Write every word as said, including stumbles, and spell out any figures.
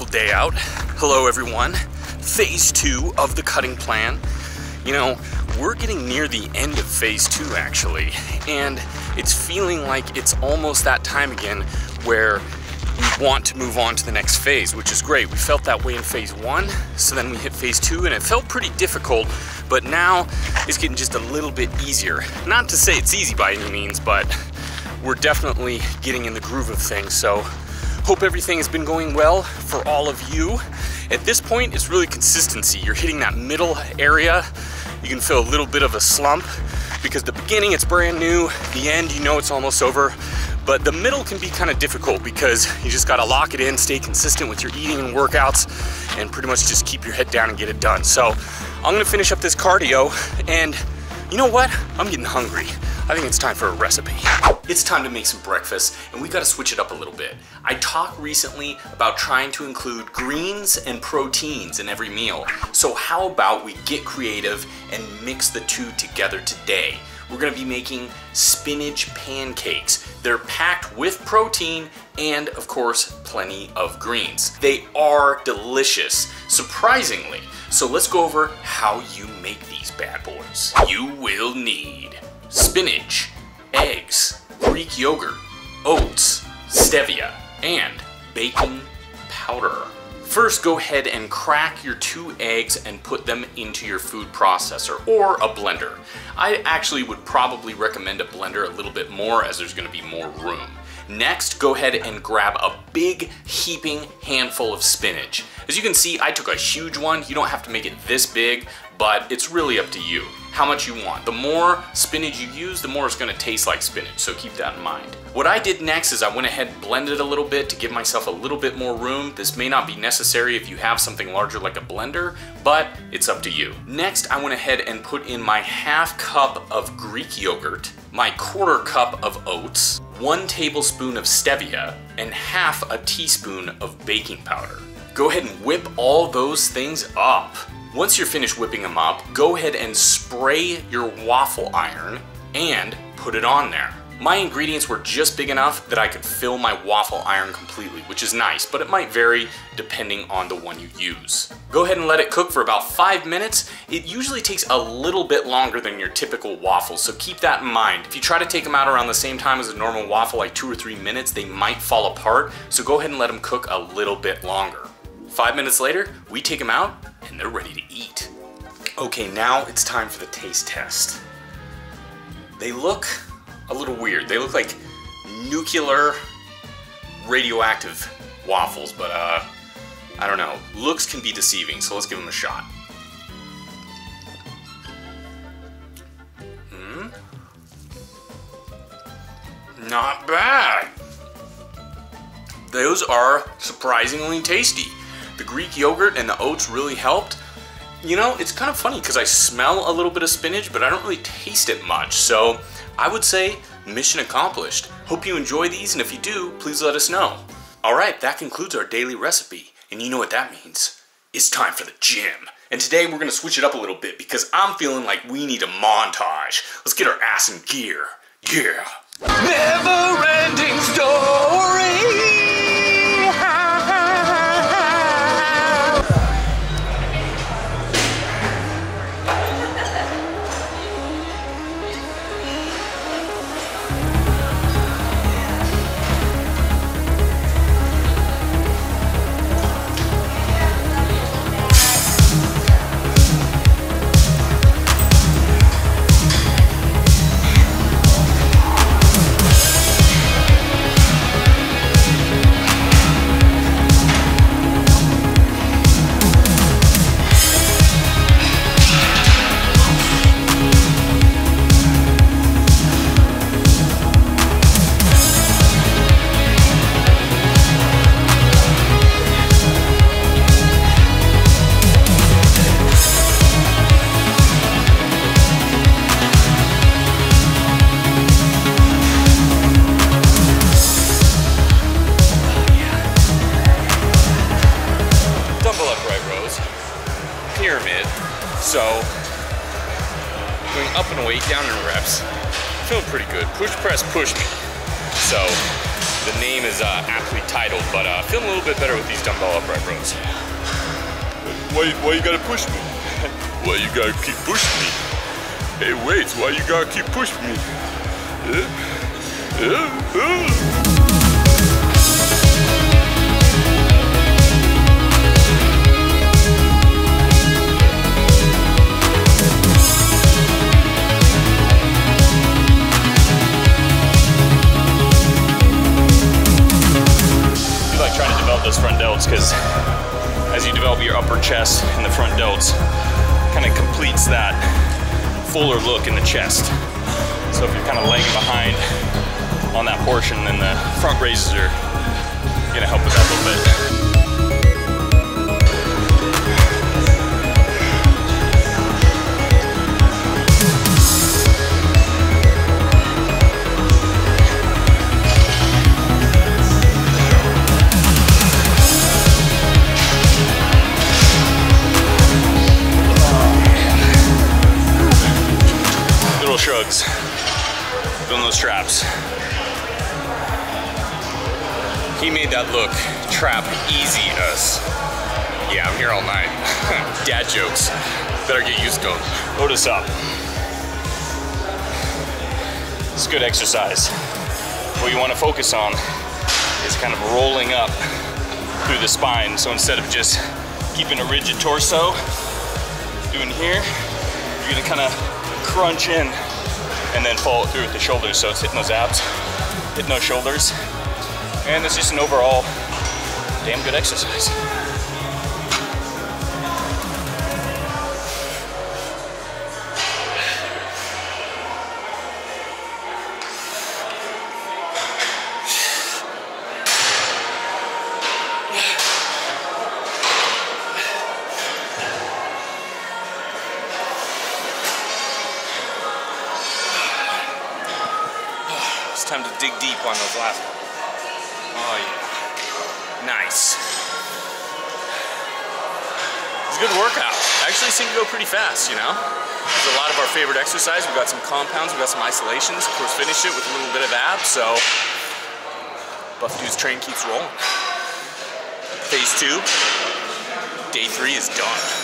beautiful day out. Hello everyone. Phase two of the cutting plan. You know, we're getting near the end of phase two actually, and it's feeling like it's almost that time again where we want to move on to the next phase, which is great. We felt that way in phase one, so then we hit phase two and it felt pretty difficult, but now it's getting just a little bit easier. Not to say it's easy by any means, but we're definitely getting in the groove of things, so hope everything has been going well for all of you. At this point, it's really consistency. You're hitting that middle area. You can feel a little bit of a slump because the beginning, it's brand new. The end, you know it's almost over. But the middle can be kind of difficult because you just gotta lock it in, stay consistent with your eating and workouts, and pretty much just keep your head down and get it done. So I'm gonna finish up this cardio, and you know what? I'm getting hungry. I think it's time for a recipe. It's time to make some breakfast, and we gotta switch it up a little bit. I talked recently about trying to include greens and proteins in every meal. So how about we get creative and mix the two together today? We're gonna be making spinach pancakes. They're packed with protein and, of course, plenty of greens. They are delicious, surprisingly. So let's go over how you make these bad boys. You will need spinach, eggs, Greek yogurt, oats, stevia, and baking powder. First, go ahead and crack your two eggs and put them into your food processor or a blender. I actually would probably recommend a blender a little bit more as there's gonna be more room. Next, go ahead and grab a big heaping handful of spinach. As you can see, I took a huge one. You don't have to make it this big, but it's really up to you how much you want. The more spinach you use, the more it's gonna taste like spinach, so keep that in mind. What I did next is I went ahead and blended a little bit to give myself a little bit more room. This may not be necessary if you have something larger like a blender, but it's up to you. Next, I went ahead and put in my half cup of Greek yogurt, my quarter cup of oats, one tablespoon of stevia, and half a teaspoon of baking powder. Go ahead and whip all those things up. Once you're finished whipping them up, go ahead and spray your waffle iron and put it on there. My ingredients were just big enough that I could fill my waffle iron completely, which is nice, but it might vary depending on the one you use. Go ahead and let it cook for about five minutes. It usually takes a little bit longer than your typical waffle, so keep that in mind. If you try to take them out around the same time as a normal waffle, like two or three minutes, they might fall apart, so go ahead and let them cook a little bit longer. Five minutes later, we take them out, and they're ready to eat. Okay, now it's time for the taste test. They look a little weird. They look like nuclear radioactive waffles, but uh, I don't know. Looks can be deceiving, so let's give them a shot. Hmm? Not bad. Those are surprisingly tasty. The Greek yogurt and the oats really helped. You know, it's kind of funny because I smell a little bit of spinach, but I don't really taste it much. So I would say mission accomplished. Hope you enjoy these, and if you do, please let us know. All right, that concludes our daily recipe, and you know what that means. It's time for the gym. And today we're gonna switch it up a little bit because I'm feeling like we need a montage. Let's get our ass in gear. Yeah. Never ending story. Down in reps, feeling pretty good. Push press push me. So the name is uh, aptly titled, but uh, feeling a little bit better with these dumbbell upright rows. Why, why you gotta push me? Why you gotta keep pushing me? Hey, wait, why you gotta keep pushing me? Uh, uh, uh. Those front delts, because as you develop your upper chest and the front delts, kind of completes that fuller look in the chest. So if you're kind of laying behind on that portion, then the front raises are going to help with that a little bit. Shrugs, doing those traps. He made that look trap easy us. Yeah, I'm here all night. Dad jokes. Better get used to them. Load us up. It's good exercise. What you want to focus on is kind of rolling up through the spine. So instead of just keeping a rigid torso, doing here, you're gonna kind of crunch in and then follow it through with the shoulders. So it's hitting those abs, hitting those shoulders, and it's just an overall damn good exercise. Time to dig deep on those last ones. Oh yeah. Nice. It's a good workout. I actually seemed to go pretty fast, you know? There's a lot of our favorite exercise. We've got some compounds, we've got some isolations. Of course, finish it with a little bit of abs, so Buff Dudes train keeps rolling. Phase two, day three is done.